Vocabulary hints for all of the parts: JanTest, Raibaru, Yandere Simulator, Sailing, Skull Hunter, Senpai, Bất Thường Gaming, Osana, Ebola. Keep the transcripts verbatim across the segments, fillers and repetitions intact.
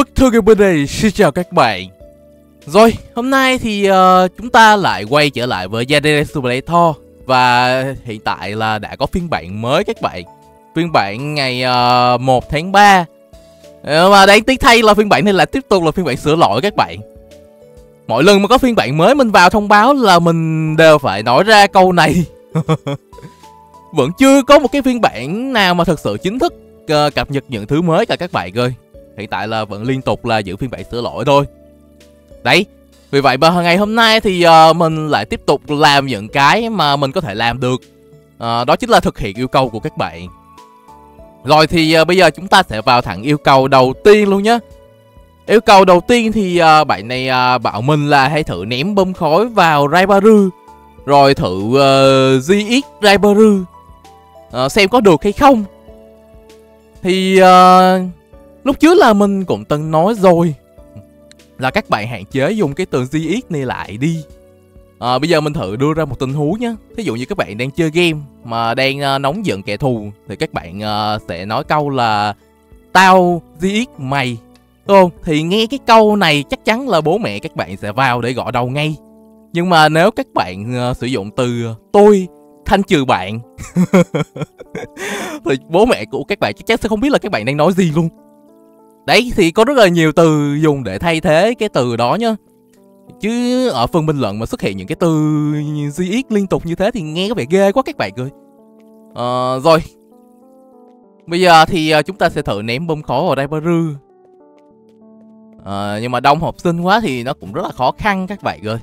Bất Thường Gaming xin chào các bạn. Rồi, hôm nay thì uh, chúng ta lại quay trở lại với Yandere Simulator. Và hiện tại là đã có phiên bản mới các bạn. Phiên bản ngày uh, một tháng ba. Và đáng tiếc thay là phiên bản này là tiếp tục là phiên bản sửa lỗi các bạn. Mỗi lần mà có phiên bản mới mình vào thông báo là mình đều phải nói ra câu này. Vẫn chưa có một cái phiên bản nào mà thật sự chính thức uh, cập nhật những thứ mới cả các bạn ơi. Hiện tại là vẫn liên tục là giữ phiên bản sửa lỗi thôi. Đấy, vì vậy mà ngày hôm nay thì uh, mình lại tiếp tục làm những cái mà mình có thể làm được. uh, Đó chính là thực hiện yêu cầu của các bạn. Rồi thì uh, bây giờ chúng ta sẽ vào thẳng yêu cầu đầu tiên luôn nhé. Yêu cầu đầu tiên thì uh, bạn này uh, bảo mình là hãy thử ném bom khói vào Raibaru. Rồi thử uh, giê ích Raibaru uh, xem có được hay không. Thì uh, lúc trước là mình cũng từng nói rồi là các bạn hạn chế dùng cái tường giê ích này lại đi. à, Bây giờ mình thử đưa ra một tình huống nhé. Thí dụ như các bạn đang chơi game mà đang uh, nóng giận kẻ thù, thì các bạn uh, sẽ nói câu là tao giê ích mày, đúng không? Thì nghe cái câu này chắc chắn là bố mẹ các bạn sẽ vào để gõ đầu ngay. Nhưng mà nếu các bạn uh, sử dụng từ tôi thanh trừ bạn thì bố mẹ của các bạn chắc chắn sẽ không biết là các bạn đang nói gì luôn. Đấy, thì có rất là nhiều từ dùng để thay thế cái từ đó nhá. Chứ ở phần bình luận mà xuất hiện những cái từ giê ích liên tục như thế thì nghe có vẻ ghê quá các bạn ơi. à, Rồi, bây giờ thì chúng ta sẽ thử ném bom khói vào Raibaru. à, Nhưng mà đông học sinh quá thì nó cũng rất là khó khăn các bạn ơi.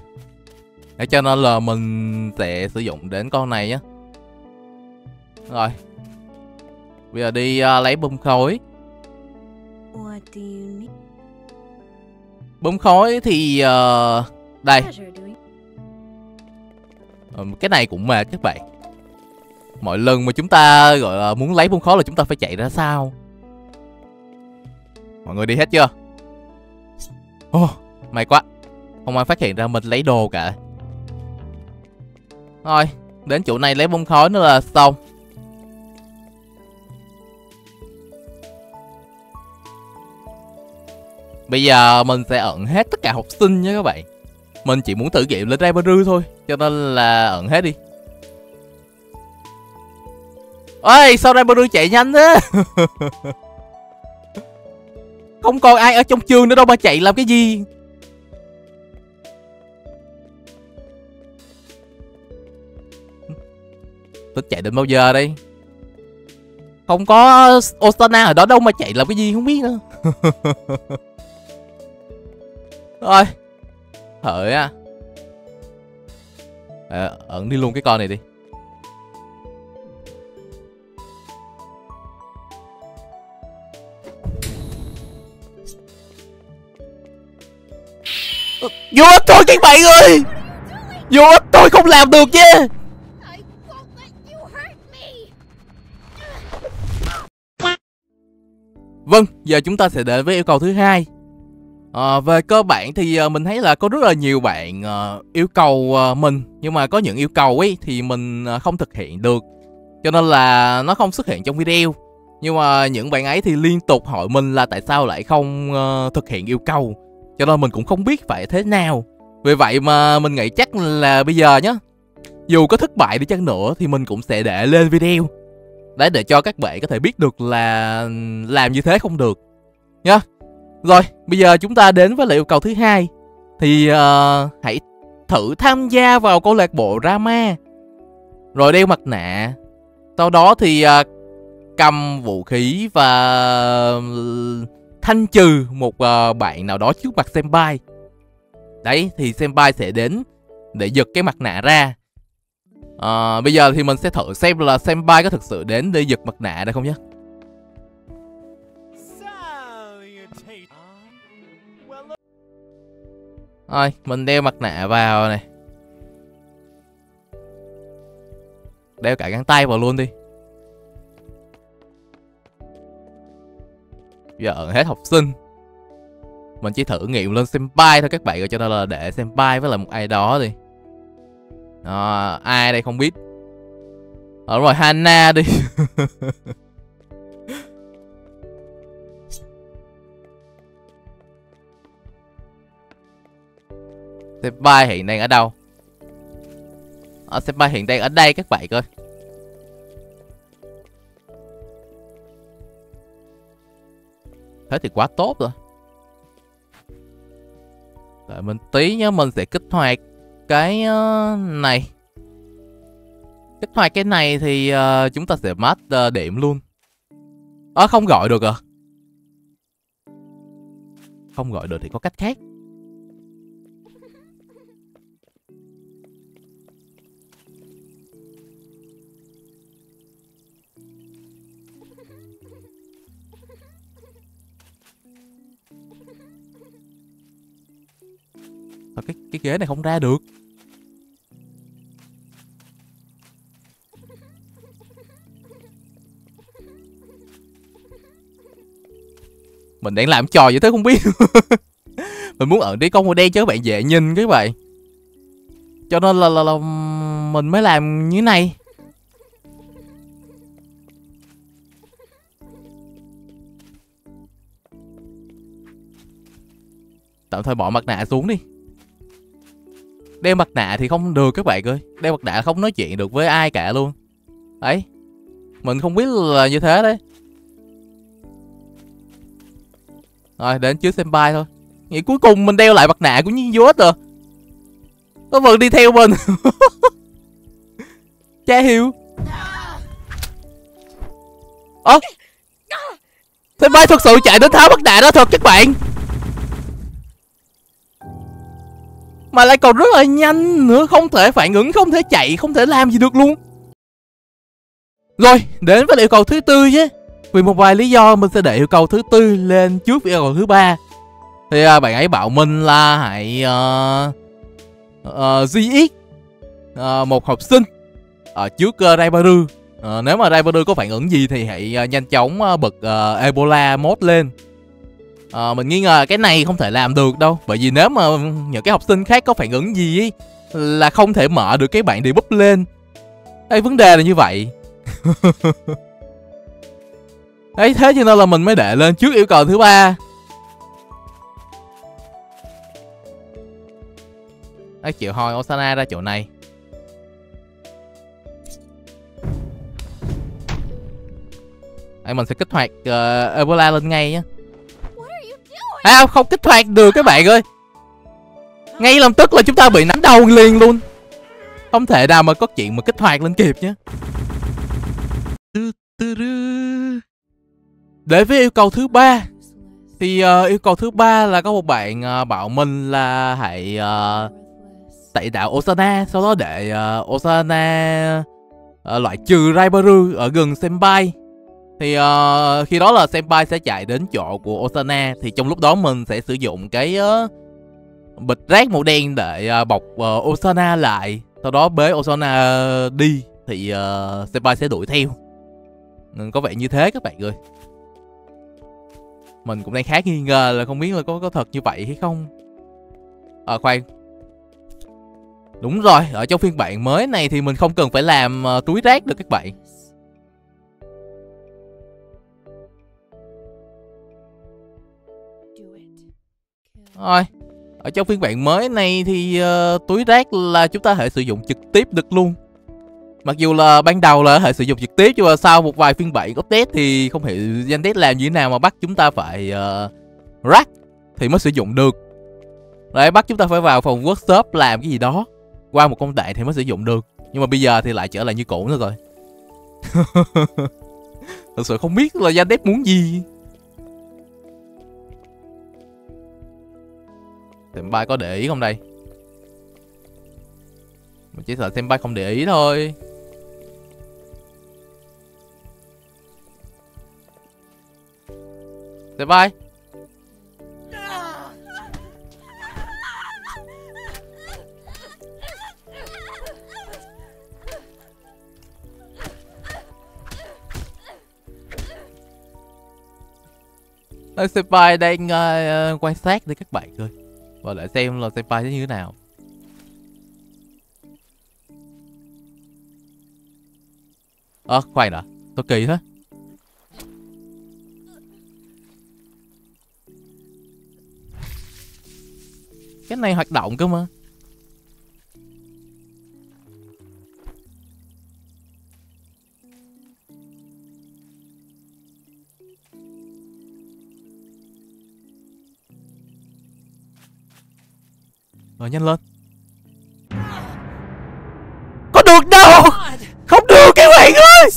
Để cho nên là mình sẽ sử dụng đến con này nhá. Rồi, bây giờ đi uh, lấy bom khói. Bom khói thì uh, đây. ừ, Cái này cũng mệt các bạn. Mỗi lần mà chúng ta gọi là muốn lấy bom khói là chúng ta phải chạy ra sao. Mọi người đi hết chưa? Oh, may quá, không ai phát hiện ra mình lấy đồ cả. Thôi, đến chỗ này lấy bom khói nữa là xong. Bây giờ mình sẽ ẩn hết tất cả học sinh nha các bạn. Mình chỉ muốn thử nghiệm lên Raibaru thôi, cho nên là ẩn hết đi. Ôi, sao Raibaru chạy nhanh thế? Không còn ai ở trong trường nữa đâu mà chạy làm cái gì. Tôi chạy đến bao giờ đây? Không có Osana ở đó đâu mà chạy làm cái gì không biết nữa. Thôi, thử á. à, Ẩn đi luôn cái con này đi. Vô ích thôi các bạn ơi. Vô ích tôi không làm được chứ. Vâng, giờ chúng ta sẽ đến với yêu cầu thứ hai. À, về cơ bản thì mình thấy là có rất là nhiều bạn uh, yêu cầu uh, mình. Nhưng mà có những yêu cầu ấy thì mình uh, không thực hiện được, cho nên là nó không xuất hiện trong video. Nhưng mà những bạn ấy thì liên tục hỏi mình là tại sao lại không uh, thực hiện yêu cầu. Cho nên mình cũng không biết phải thế nào. Vì vậy mà mình nghĩ chắc là bây giờ nhá, dù có thất bại đi chăng nữa thì mình cũng sẽ để lên video. Đấy, để cho các bạn có thể biết được là làm như thế không được nhá. Rồi, bây giờ chúng ta đến với lại yêu cầu thứ hai. Thì uh, hãy thử tham gia vào câu lạc bộ Rama. Rồi đeo mặt nạ. Sau đó thì uh, cầm vũ khí và thanh trừ một uh, bạn nào đó trước mặt Senpai. Đấy, thì Senpai sẽ đến để giật cái mặt nạ ra. À, bây giờ thì mình sẽ thử xem là Senpai có thực sự đến để giật mặt nạ đây không nhé. Rồi, mình đeo mặt nạ vào này. Đeo cả găng tay vào luôn đi. Bây giờ ẩn hết học sinh. Mình chỉ thử nghiệm lên Senpai thôi các bạn ơi, cho nên là để Senpai với là một ai đó đi. À, ai đây không biết. à, Đúng rồi, Hana đi. Senpai hiện đang ở đâu? À, Senpai hiện đang ở đây các bạn ơi. Thế thì quá tốt rồi. Đợi mình tí nhé, mình sẽ kích hoạt cái này. Kích hoạt cái này thì uh, chúng ta sẽ mất uh, điểm luôn. Ơ à, không gọi được à? Không gọi được thì có cách khác. Sao cái, cái ghế này không ra được? Mình đang làm trò vậy thế không biết. Mình muốn ẩn đi con màu đen cho các bạn dễ nhìn các bạn. Cho nên là, là, là mình mới làm như thế này. Tạm thời bỏ mặt nạ xuống đi. Đeo mặt nạ thì không được các bạn ơi. Đeo mặt nạ không nói chuyện được với ai cả luôn. Đấy, mình không biết là như thế đấy. Rồi, đến trước Senpai thôi. Vậy cuối cùng mình đeo lại mặt nạ của nhiên vô ích rồi. Nó vẫn đi theo mình. Cha hiểu. Ơ à, Senpai thật sự chạy đến tháo mặt nạ đó thật các bạn. Mà lại còn rất là nhanh nữa. Không thể phản ứng, không thể chạy, không thể làm gì được luôn. Rồi, đến với yêu cầu thứ tư chứ. Vì một vài lý do mình sẽ để yêu cầu thứ tư lên trước yêu cầu thứ ba. Thì à, bạn ấy bảo mình là hãy uh, uh, giết uh, một học sinh ở trước uh, Raibaru. Uh, nếu mà Raibaru có phản ứng gì thì hãy uh, nhanh chóng uh, bật uh, Ebola mode lên. Uh, mình nghi ngờ cái này không thể làm được đâu. Bởi vì nếu mà những cái học sinh khác có phản ứng gì ấy, là không thể mở được cái bạn debug lên. Đây, vấn đề là như vậy. Đấy, thế cho nên là mình mới để lên trước yêu cầu thứ ba. Đấy, chịu hồi Osana ra chỗ này. Đấy, mình sẽ kích hoạt uh, Ebola lên ngay nhé. À, không kích hoạt được các bạn ơi. Ngay lập tức là chúng ta bị nắm đầu liền luôn. Không thể nào mà có chuyện mà kích hoạt lên kịp nhé. Để với yêu cầu thứ ba thì uh, yêu cầu thứ ba là có một bạn uh, bảo mình là hãy uh, tẩy đạo Osana, sau đó để uh, Osana uh, loại trừ Raibaru ở gần Senpai. Thì uh, khi đó là Senpai sẽ chạy đến chỗ của Osana, thì trong lúc đó mình sẽ sử dụng cái uh, bịch rác màu đen để uh, bọc uh, Osana lại, sau đó bế Osana đi thì uh, Senpai sẽ đuổi theo. Nên có vẻ như thế các bạn ơi. Mình cũng đang khá nghi ngờ là không biết là có, có thật như vậy hay không. À khoan. Đúng rồi, ở trong phiên bản mới này thì mình không cần phải làm uh, túi rác được các bạn. Rồi, ở trong phiên bản mới này thì uh, túi rác là chúng ta có thể sử dụng trực tiếp được luôn. Mặc dù là ban đầu là có thể sử dụng trực tiếp, nhưng mà sau một vài phiên bản update thì không hiểu JanTest làm như thế nào mà bắt chúng ta phải uh, rack thì mới sử dụng được. Đấy, bắt chúng ta phải vào phòng workshop làm cái gì đó qua một công đoạn thì mới sử dụng được. Nhưng mà bây giờ thì lại trở lại như cũ nữa rồi. Thật sự không biết là JanTest muốn gì. Senpai có để ý không đây? Mình chỉ sợ Senpai không để ý thôi. Senpai. Senpai đang uh, quan sát đi các bạn ơi. Và để xem là Senpai sẽ như thế nào. Ơ, à, khoan đã, tôi kỳ thế. Cái này hoạt động cơ mà. Rồi nhanh lên. Có được đâu. Không được các bạn ơi.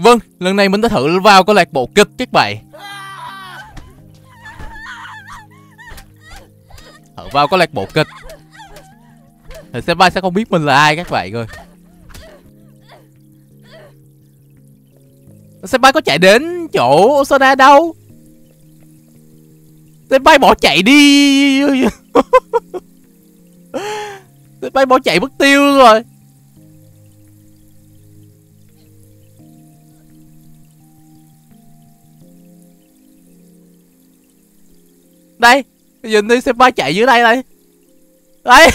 Vâng, lần này mình đã thử vào câu lạc bộ kịch các bạn. Thử vào câu lạc bộ kịch thì Senpai sẽ không biết mình là ai các bạn ơi. Senpai có chạy đến chỗ Osana đâu. Senpai bỏ chạy đi. Senpai bỏ chạy mất tiêu rồi. Đây, nhìn đi, Senpai chạy dưới đây đây. Đây.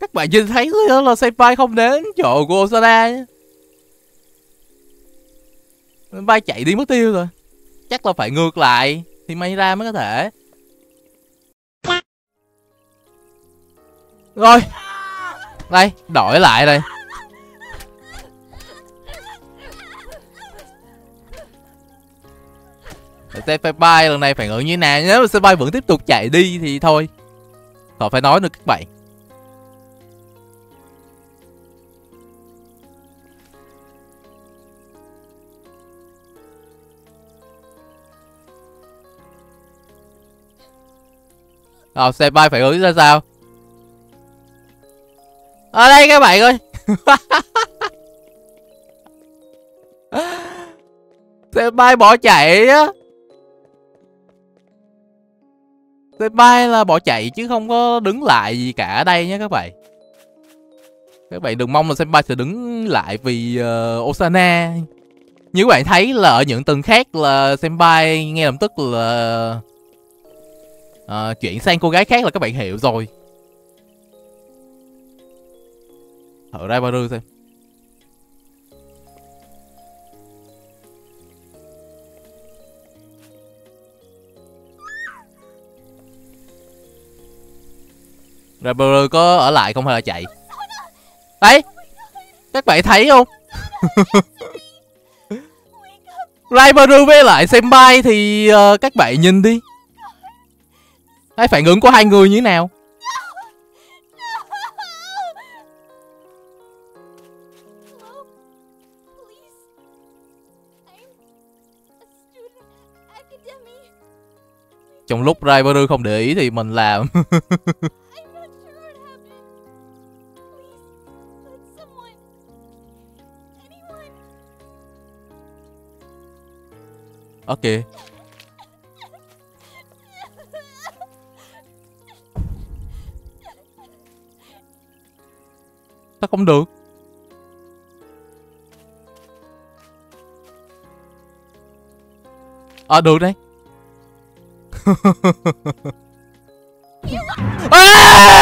Các bạn nhìn thấy đó là Senpai không đến chỗ của Osana. Senpai chạy đi mất tiêu rồi. Chắc là phải ngược lại thì may ra mới có thể. Rồi. Đây, đổi lại đây. Senpai lần này phải ngự như nào. Nếu mà Senpai vẫn tiếp tục chạy đi thì thôi, còn phải nói được các bạn. Rồi Senpai phải hướng ra sao. Ở đây các bạn ơi. Senpai bỏ chạy á. Senpai là bỏ chạy chứ không có đứng lại gì cả ở đây nha các bạn. Các bạn đừng mong là Senpai sẽ đứng lại vì uh, Osana. Như các bạn thấy là ở những tầng khác là Senpai ngay lập tức là uh, chuyển sang cô gái khác là các bạn hiểu rồi. Thử Raibaru xem. Raibaru có ở lại không hay là chạy. Đấy, các bạn thấy không. Raibaru với lại Senpai thì uh, các bạn nhìn đi. Đấy, phản ứng của hai người như thế nào. Trong lúc Raibaru không để ý thì mình làm. Ok. Sao không được. À được đấy. À!